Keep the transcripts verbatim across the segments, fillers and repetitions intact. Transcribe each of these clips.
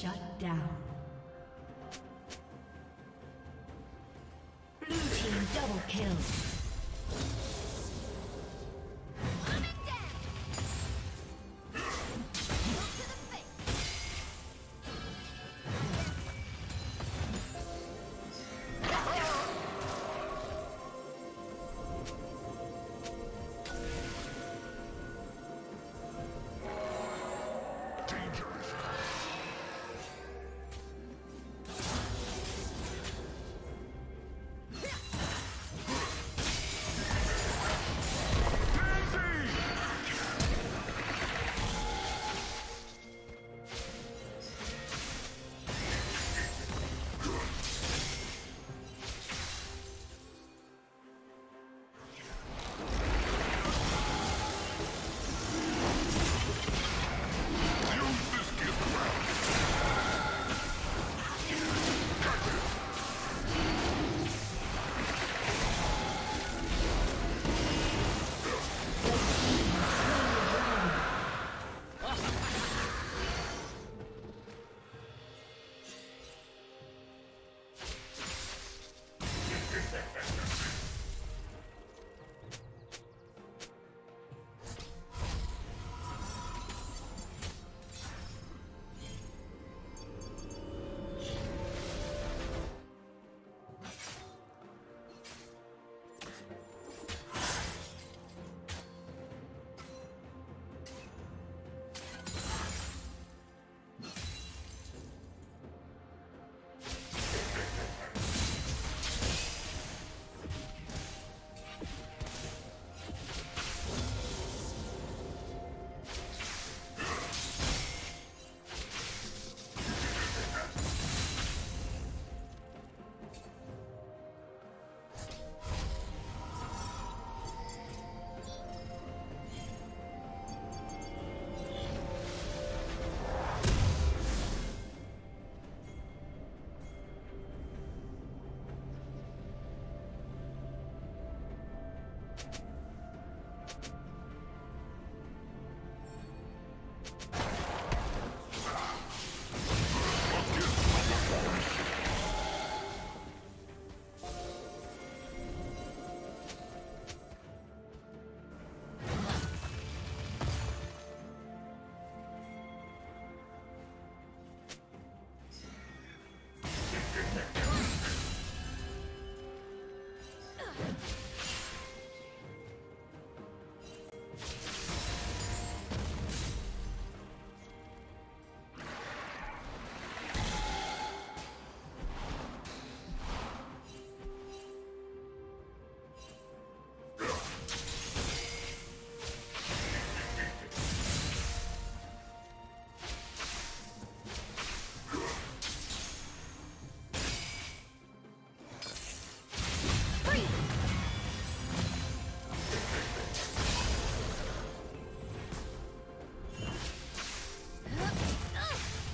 Shut down. Blue team double kill.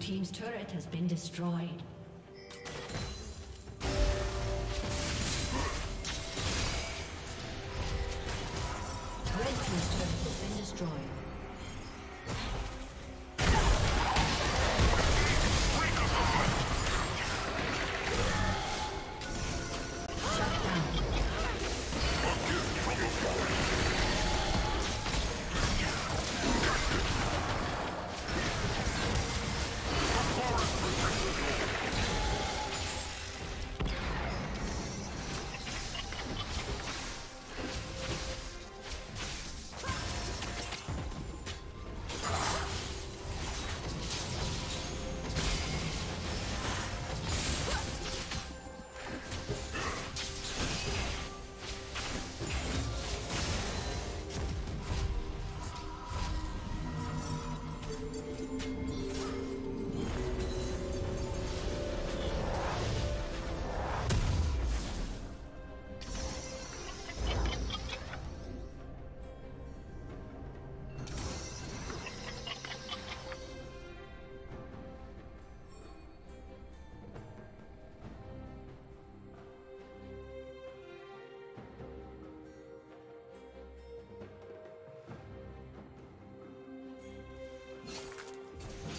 Team's turret has been destroyed.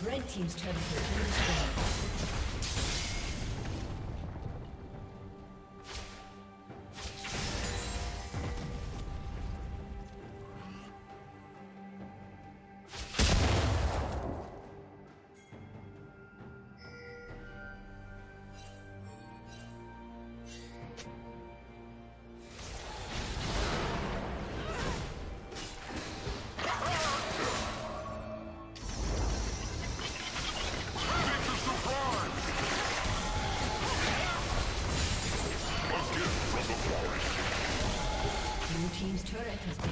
Red team's turret has been destroyed. Red team's turret has been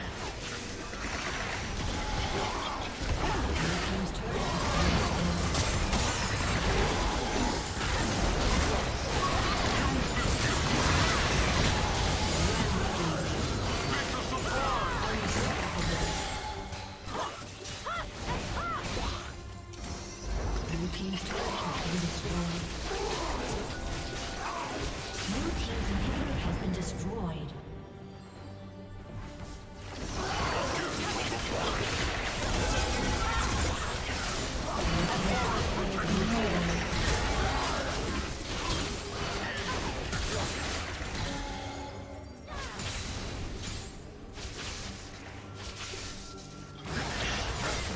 Blue team's turret has been destroyed.